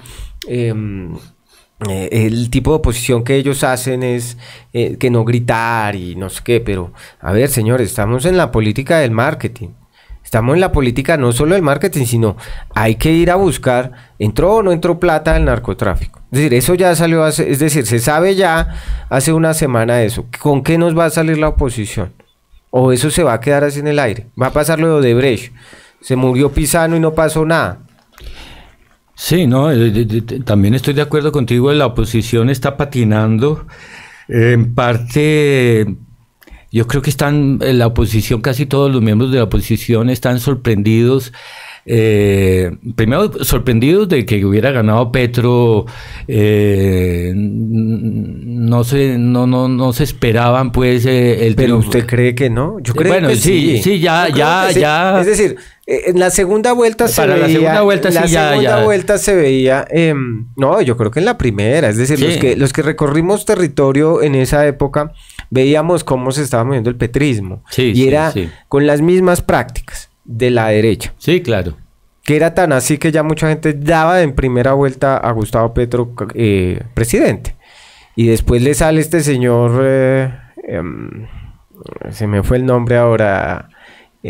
el tipo de oposición que ellos hacen es que no gritar y no sé qué, pero a ver, señores, estamos en la política del marketing. Estamos en la política no solo del marketing, sino hay que ir a buscar, ¿entró o no entró plata del narcotráfico? Es decir, eso ya salió, es decir, se sabe ya hace una semana eso. ¿Con qué nos va a salir la oposición? ¿O eso se va a quedar así en el aire? ¿Va a pasar lo de Odebrecht? ¿Se murió Pisano y no pasó nada? Sí, no, también estoy de acuerdo contigo, la oposición está patinando, en parte... Yo creo que están la oposición, casi todos los miembros de la oposición están sorprendidos, primero sorprendidos de que hubiera ganado Petro, no se esperaban pues el pero triunfo. ¿Usted cree que no? Yo creo bueno, que sí. Sí, ya. Es decir, en la segunda vuelta se veía. Para la segunda vuelta sí, ya. En la segunda vuelta se veía. No, yo creo que en la primera. Es decir, sí, los que recorrimos territorio en esa época veíamos cómo se estaba moviendo el petrismo. Sí, y era sí, sí, con las mismas prácticas de la derecha. Sí, claro. Que era tan así que ya mucha gente daba en primera vuelta a Gustavo Petro presidente. Y después le sale este señor. Se me fue el nombre ahora.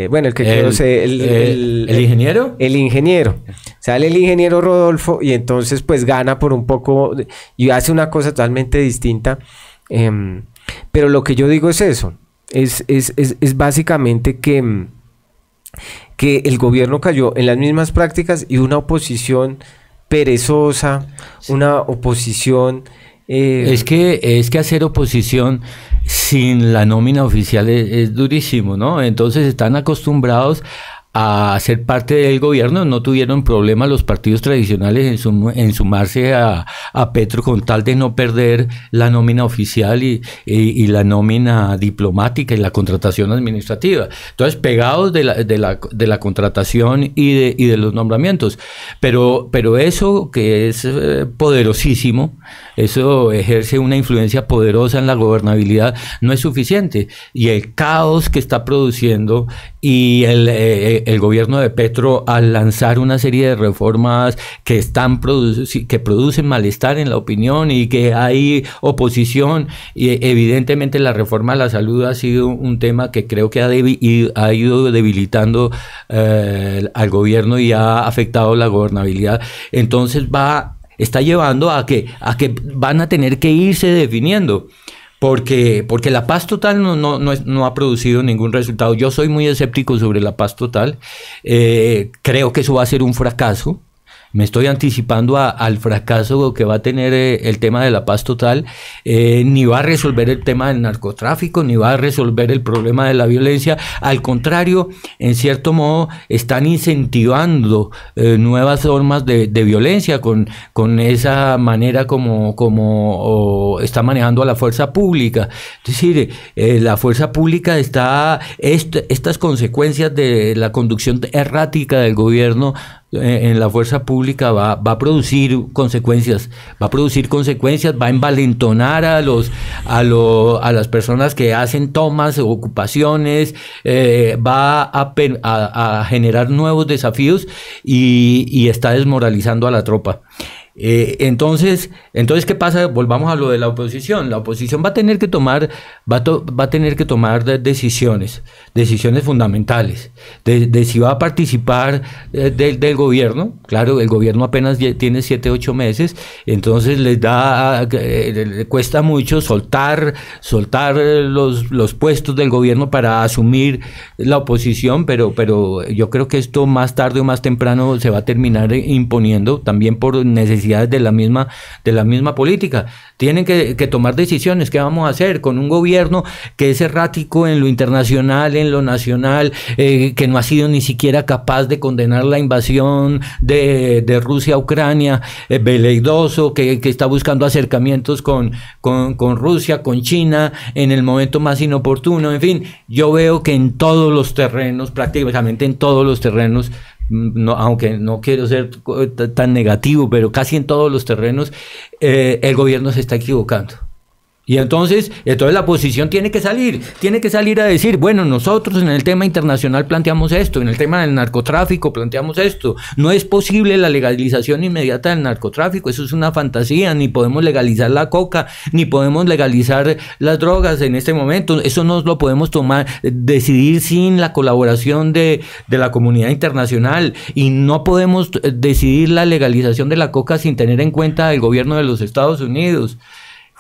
Bueno, el que quiero ser... ¿El ingeniero? El ingeniero. Sale el ingeniero Rodolfo y entonces pues gana por un poco y hace una cosa totalmente distinta. Pero lo que yo digo es eso. Es básicamente que el gobierno cayó en las mismas prácticas y una oposición perezosa, sí, una oposición... Es que hacer oposición sin la nómina oficial es durísimo, ¿no? Entonces están acostumbrados a ser parte del gobierno, no tuvieron problema los partidos tradicionales en sumarse a Petro con tal de no perder la nómina oficial y la nómina diplomática y la contratación administrativa. Entonces, pegados de la contratación y de los nombramientos. Pero eso que es poderosísimo, eso ejerce una influencia poderosa en la gobernabilidad, no es suficiente. Y el caos que está produciendo y el gobierno de Petro al lanzar una serie de reformas que producen malestar en la opinión y que hay oposición, y evidentemente la reforma a la salud ha sido un tema que creo que ha ido debilitando al gobierno y ha afectado la gobernabilidad. Entonces está llevando a que van a tener que irse definiendo. Porque la paz total no ha producido ningún resultado. Yo soy muy escéptico sobre la paz total. Creo que eso va a ser un fracaso. Me estoy anticipando al fracaso que va a tener el tema de la paz total. Ni va a resolver el tema del narcotráfico, ni va a resolver el problema de la violencia. Al contrario, en cierto modo, están incentivando nuevas formas de violencia con esa manera como está manejando a la fuerza pública. Es decir, la fuerza pública estas consecuencias de la conducción errática del gobierno en la fuerza pública va a producir consecuencias, va a envalentonar a las personas que hacen tomas, ocupaciones, va a generar nuevos desafíos y está desmoralizando a la tropa. Entonces, ¿qué pasa? Volvamos a lo de la oposición. La oposición va a tener que tomar, decisiones fundamentales. De si va a participar del gobierno. Claro, el gobierno apenas tiene 7 u 8 meses, entonces le cuesta mucho soltar los puestos del gobierno para asumir la oposición, pero yo creo que esto más tarde o más temprano se va a terminar imponiendo también por necesidad de la misma política. Tienen que tomar decisiones. ¿Qué vamos a hacer con un gobierno que es errático en lo internacional, en lo nacional, que no ha sido ni siquiera capaz de condenar la invasión de Rusia a Ucrania, veleidoso, que está buscando acercamientos con Rusia, con China, en el momento más inoportuno? En fin, yo veo que en todos los terrenos, prácticamente en todos los terrenos, no, aunque no quiero ser tan negativo, pero casi en todos los terrenos el gobierno se está equivocando. Y entonces la oposición tiene que salir a decir, bueno, nosotros en el tema internacional planteamos esto, en el tema del narcotráfico planteamos esto, no es posible la legalización inmediata del narcotráfico, eso es una fantasía, ni podemos legalizar la coca, ni podemos legalizar las drogas en este momento, eso no lo podemos tomar, decidir sin la colaboración de la comunidad internacional, y no podemos decidir la legalización de la coca sin tener en cuenta el gobierno de los Estados Unidos.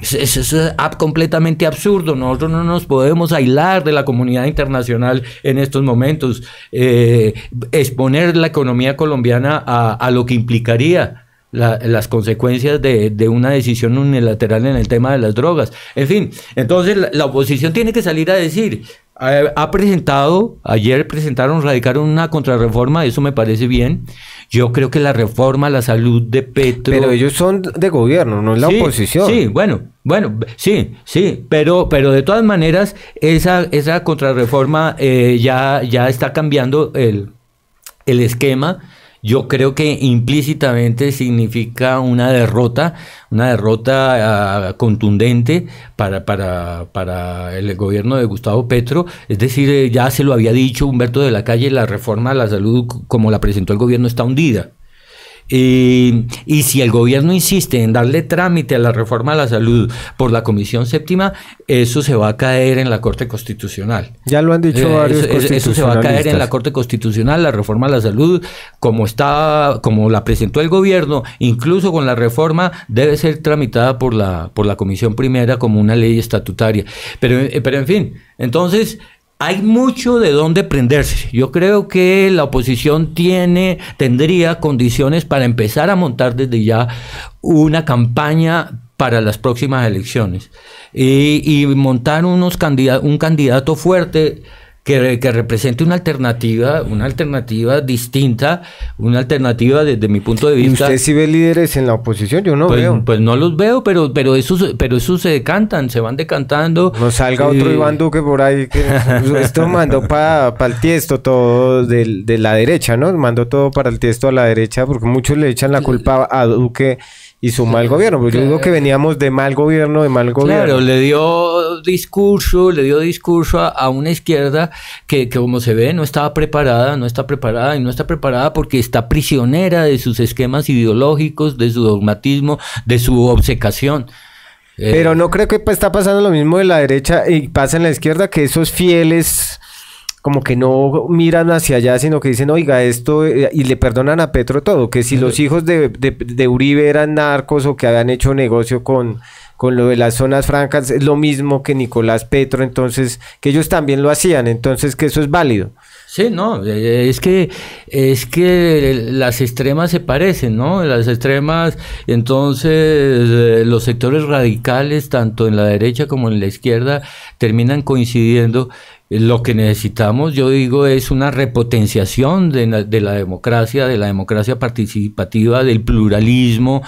Es completamente absurdo, nosotros no nos podemos aislar de la comunidad internacional en estos momentos, exponer la economía colombiana a lo que implicaría las consecuencias de una decisión unilateral en el tema de las drogas. En fin, entonces la oposición tiene que salir a decir, ayer radicaron una contrarreforma, eso me parece bien. Yo creo que la reforma a la salud de Petro... Pero ellos son de gobierno, no es la oposición. Sí, bueno, sí. Pero de todas maneras, esa contrarreforma ya está cambiando el esquema. Yo creo que implícitamente significa una derrota contundente para el gobierno de Gustavo Petro. Es decir, ya se lo había dicho Humberto de la Calle, la reforma a la salud como la presentó el gobierno está hundida. Y si el gobierno insiste en darle trámite a la reforma a la salud por la Comisión Séptima, eso se va a caer en la Corte Constitucional. Ya lo han dicho varios constitucionalistas. Eso se va a caer en la Corte Constitucional, la reforma a la salud, como la presentó el gobierno, incluso con la reforma, debe ser tramitada por la Comisión Primera como una ley estatutaria. Pero en fin, entonces... hay mucho de dónde prenderse. Yo creo que la oposición tendría condiciones para empezar a montar desde ya una campaña para las próximas elecciones y montar un candidato fuerte que represente una alternativa distinta, una alternativa desde mi punto de vista. ¿Y usted sí ve líderes en la oposición? Yo no veo. Pues no los veo, pero esos se decantan, se van decantando. No salga otro Iván Duque por ahí, que esto mandó para el tiesto todo de la derecha, ¿no? Mandó todo para el tiesto a la derecha, porque muchos le echan la culpa a Duque y su mal gobierno, porque yo digo que veníamos de mal gobierno, Claro, le dio discurso a una izquierda que como se ve no está preparada porque está prisionera de sus esquemas ideológicos, de su dogmatismo, de su obcecación. Pero no creo que está pasando lo mismo de la derecha y pasa en la izquierda, que esos fieles como que no miran hacia allá, sino que dicen, oiga, esto, y le perdonan a Petro todo, que si los hijos de Uribe eran narcos o que habían hecho negocio con lo de las zonas francas, es lo mismo que Nicolás Petro, entonces, que ellos también lo hacían, entonces que eso es válido. Sí, no, es que las extremas se parecen, ¿no? Las extremas, entonces los sectores radicales, tanto en la derecha como en la izquierda, terminan coincidiendo. Lo que necesitamos, yo digo, es una repotenciación de la democracia participativa, del pluralismo,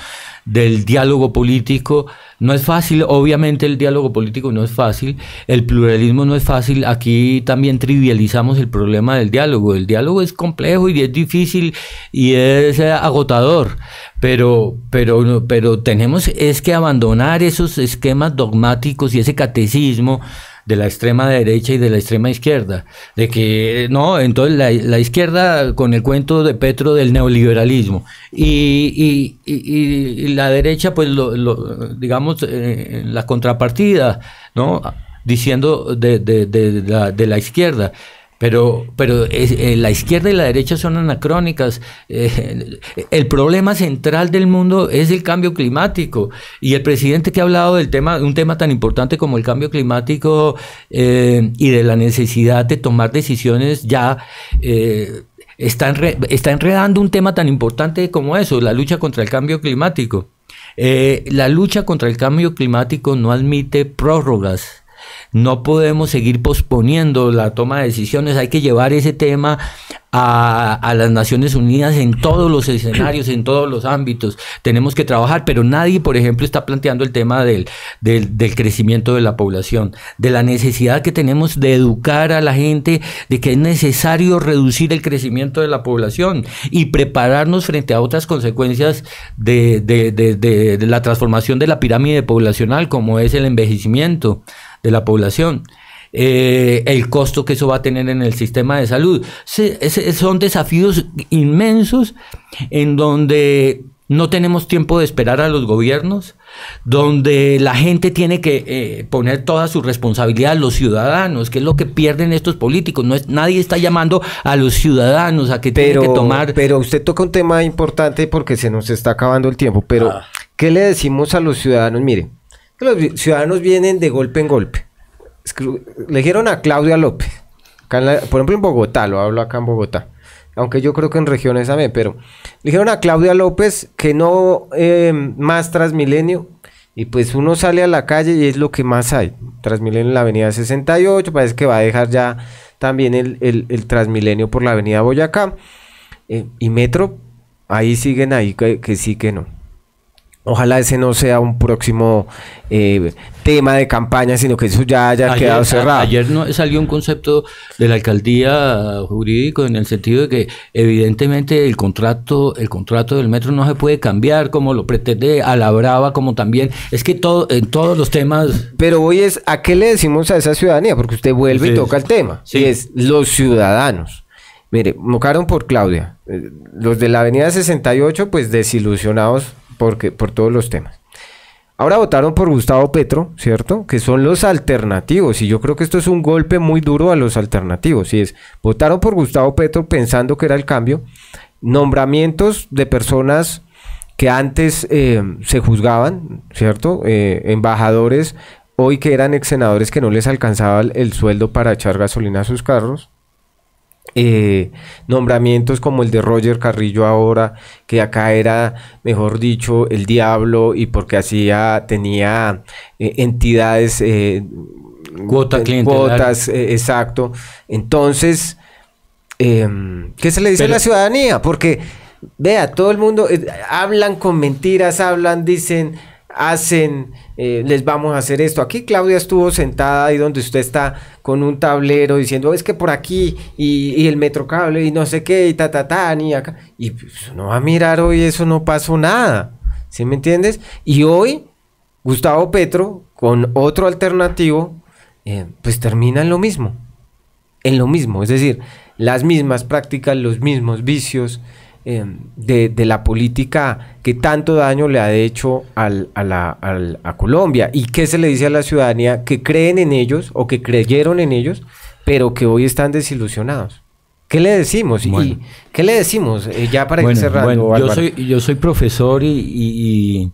del diálogo político. No es fácil, obviamente el diálogo político no es fácil, el pluralismo no es fácil. Aquí también trivializamos el problema del diálogo. El diálogo es complejo y es difícil y es agotador. Pero tenemos es que abandonar esos esquemas dogmáticos y ese catecismo de la extrema derecha y de la extrema izquierda, de que no, entonces la izquierda con el cuento de Petro del neoliberalismo y la derecha pues digamos la contrapartida, ¿no? Diciendo de la izquierda. Pero la izquierda y la derecha son anacrónicas. El problema central del mundo es el cambio climático. Y el presidente que ha hablado de un tema tan importante como el cambio climático y de la necesidad de tomar decisiones ya... Está enredando un tema tan importante como eso, la lucha contra el cambio climático. La lucha contra el cambio climático no admite prórrogas. No podemos seguir posponiendo la toma de decisiones, hay que llevar ese tema a las Naciones Unidas en todos los escenarios, en todos los ámbitos. Tenemos que trabajar, pero nadie, por ejemplo, está planteando el tema del crecimiento de la población, de la necesidad que tenemos de educar a la gente, de que es necesario reducir el crecimiento de la población y prepararnos frente a otras consecuencias de la transformación de la pirámide poblacional, como es el envejecimiento de la población. El costo que eso va a tener en el sistema de salud. Son desafíos inmensos en donde no tenemos tiempo de esperar a los gobiernos, donde la gente tiene que poner toda su responsabilidad a los ciudadanos, que es lo que pierden estos políticos. No es, nadie está llamando a los ciudadanos a que tienen que tomar... Pero usted toca un tema importante porque se nos está acabando el tiempo, pero ¿qué le decimos a los ciudadanos? Mire, los ciudadanos vienen de golpe en golpe. Le dijeron a Claudia López, acá por ejemplo en Bogotá, lo hablo acá en Bogotá, aunque yo creo que en regiones también, pero le dijeron a Claudia López que no más Transmilenio, y pues uno sale a la calle y es lo que más hay, Transmilenio en la avenida 68, parece que va a dejar ya también el Transmilenio por la avenida Boyacá, y Metro, ahí siguen ahí, que sí que no. Ojalá ese no sea un próximo tema de campaña, sino que eso ya haya quedado cerrado. Ayer no salió un concepto de la alcaldía jurídico en el sentido de que evidentemente el contrato del metro no se puede cambiar como lo pretende a la brava, como también es que todo en todos los temas. Pero hoy es a qué le decimos a esa ciudadanía, porque usted vuelve y toca el tema. Sí. Y es los ciudadanos. Mire, mocaron por Claudia. Los de la avenida 68 pues desilusionados por todos los temas. Ahora votaron por Gustavo Petro, ¿cierto? Que son los alternativos, y yo creo que esto es un golpe muy duro a los alternativos, y es, votaron por Gustavo Petro pensando que era el cambio, nombramientos de personas que antes se juzgaban, ¿cierto? Embajadores, hoy que eran ex senadores que no les alcanzaba el sueldo para echar gasolina a sus carros. Nombramientos como el de Roger Carrillo ahora, que acá era, mejor dicho, el diablo, y porque tenía entidades, cuotas, exacto. Entonces, ¿qué se le dice a la ciudadanía? Porque, vea, todo el mundo hablan con mentiras, hablan, dicen, hacen, les vamos a hacer esto. Aquí Claudia estuvo sentada ahí donde usted está con un tablero diciendo es que por aquí y el metrocable y no sé qué y ni acá. Y pues, uno va a mirar hoy, eso no pasó nada. ¿Sí me entiendes? Y hoy Gustavo Petro con otro alternativo pues termina en lo mismo. En lo mismo, es decir, las mismas prácticas, los mismos vicios de la política que tanto daño le ha hecho a Colombia. ¿Y qué se le dice a la ciudadanía que creen en ellos o que creyeron en ellos, pero que hoy están desilusionados? ¿Qué le decimos? Bueno. ¿Y qué le decimos? Ya para ir cerrando. Bueno, yo soy profesor y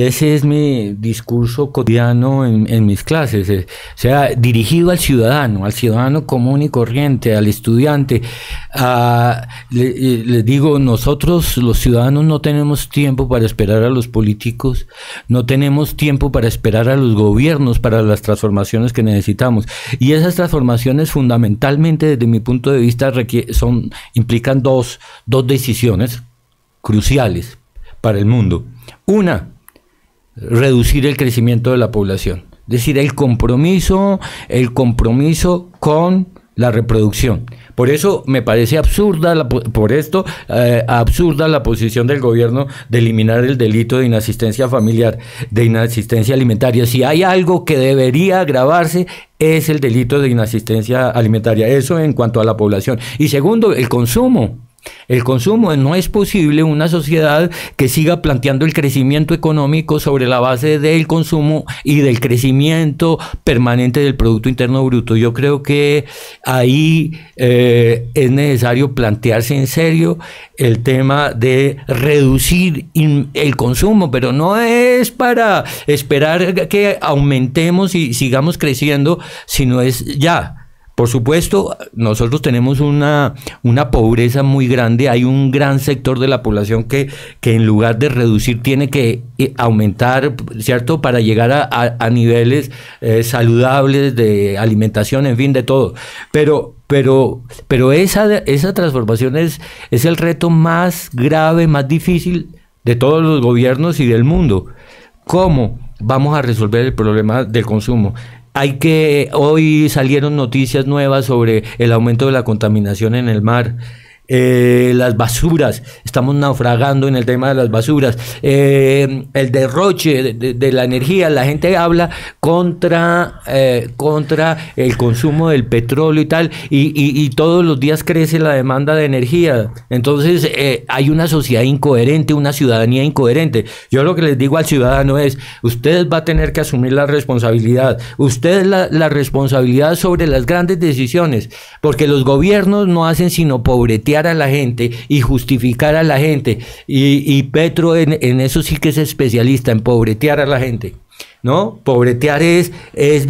ese es mi discurso cotidiano en mis clases, o sea, dirigido al ciudadano común y corriente, al estudiante. Les digo, nosotros los ciudadanos no tenemos tiempo para esperar a los políticos, no tenemos tiempo para esperar a los gobiernos para las transformaciones que necesitamos. Y esas transformaciones fundamentalmente, desde mi punto de vista, implican dos decisiones cruciales para el mundo. Una, reducir el crecimiento de la población, es decir, el compromiso con la reproducción. Por eso me parece absurda, absurda la posición del gobierno de eliminar el delito de inasistencia familiar, de inasistencia alimentaria. Si hay algo que debería agravarse, es el delito de inasistencia alimentaria. Eso en cuanto a la población. Y segundo, el consumo. El consumo. No es posible una sociedad que siga planteando el crecimiento económico sobre la base del consumo y del crecimiento permanente del Producto Interno Bruto. Yo creo que ahí es necesario plantearse en serio el tema de reducir el consumo, pero no es para esperar que aumentemos y sigamos creciendo, sino es ya. Por supuesto, nosotros tenemos una pobreza muy grande, hay un gran sector de la población que en lugar de reducir tiene que aumentar, ¿cierto?, para llegar a niveles saludables de alimentación, en fin, de todo. Pero esa transformación es el reto más grave, más difícil de todos los gobiernos y del mundo. ¿Cómo vamos a resolver el problema del consumo? Hoy salieron noticias nuevas sobre el aumento de la contaminación en el mar, las basuras, estamos naufragando en el tema de las basuras, el derroche de la energía, la gente habla contra el consumo del petróleo y tal, y todos los días crece la demanda de energía. Entonces hay una sociedad incoherente, una ciudadanía incoherente. Yo lo que les digo al ciudadano es: usted va a tener que asumir la responsabilidad, usted la responsabilidad sobre las grandes decisiones, porque los gobiernos no hacen sino pobretear a la gente y justificar a la gente, y Petro en eso sí que es especialista, en pobretear a la gente, ¿no? Pobretear es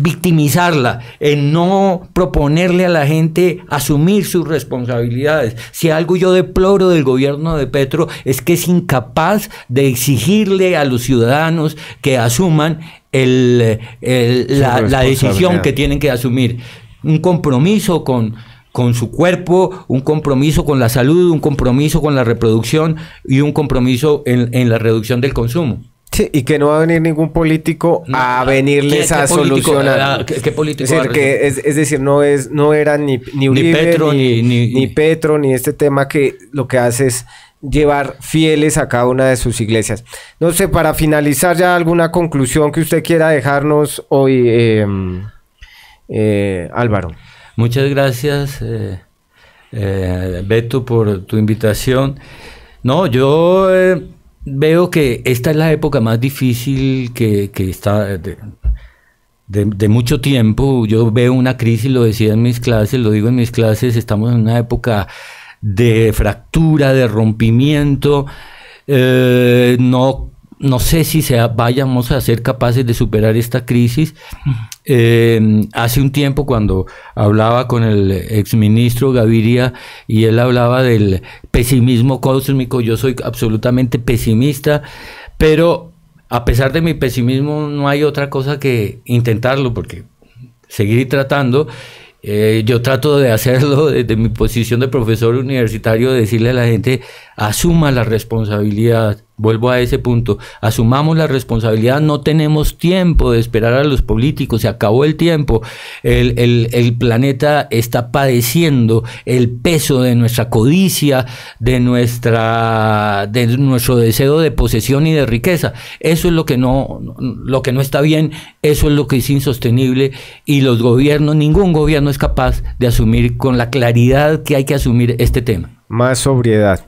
victimizarla, en no proponerle a la gente asumir sus responsabilidades. Si algo yo deploro del gobierno de Petro es que es incapaz de exigirle a los ciudadanos que asuman la decisión que tienen que asumir, un compromiso con su cuerpo, un compromiso con la salud, un compromiso con la reproducción y un compromiso en la reducción del consumo. Sí, y que no va a venir ningún político a venirles a solucionar. ¿Qué político? Es decir, no eran ni Uribe, ni Petro, ni este tema, que lo que hace es llevar fieles a cada una de sus iglesias. No sé, para finalizar ya, alguna conclusión que usted quiera dejarnos hoy, Álvaro. Muchas gracias, Beto, por tu invitación. No, yo veo que esta es la época más difícil que está de mucho tiempo. Yo veo una crisis, lo decía en mis clases, lo digo en mis clases, estamos en una época de fractura, de rompimiento. No sé si vayamos a ser capaces de superar esta crisis. Hace un tiempo, cuando hablaba con el exministro Gaviria y él hablaba del pesimismo cósmico, yo soy absolutamente pesimista, pero a pesar de mi pesimismo no hay otra cosa que intentarlo, porque seguir tratando. Yo trato de hacerlo desde mi posición de profesor universitario, de decirle a la gente: asuma la responsabilidad. Vuelvo a ese punto, asumamos la responsabilidad, no tenemos tiempo de esperar a los políticos, se acabó el tiempo, el planeta está padeciendo el peso de nuestra codicia, de nuestro deseo de posesión y de riqueza. Eso es lo que no está bien, eso es lo que es insostenible, y los gobiernos, ningún gobierno es capaz de asumir con la claridad que hay que asumir este tema. Más sobriedad.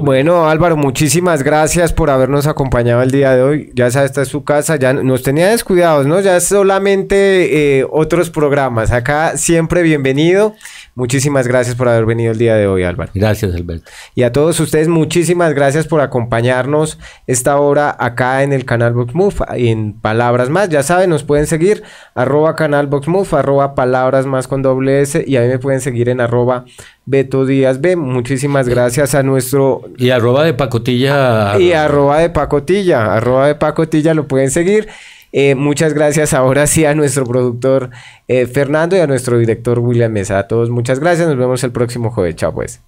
Bueno, Álvaro, muchísimas gracias por habernos acompañado el día de hoy. Ya sabes, esta es su casa, ya nos tenía descuidados, ¿no? Ya es solamente otros programas. Acá siempre bienvenido. Muchísimas gracias por haber venido el día de hoy, Álvaro. Gracias, Alberto. Y a todos ustedes, muchísimas gracias por acompañarnos esta hora acá en el canal BoxMov, en Palabras Más. Ya saben, nos pueden seguir @canalboxmov, @palabrasmas con doble s, y a mí me pueden seguir en @Beto Díaz B. Muchísimas gracias a nuestro... Y @de pacotilla. Y @de pacotilla. @de pacotilla lo pueden seguir. Muchas gracias ahora sí a nuestro productor Fernando y a nuestro director William Mesa. A todos muchas gracias. Nos vemos el próximo jueves. Chao pues.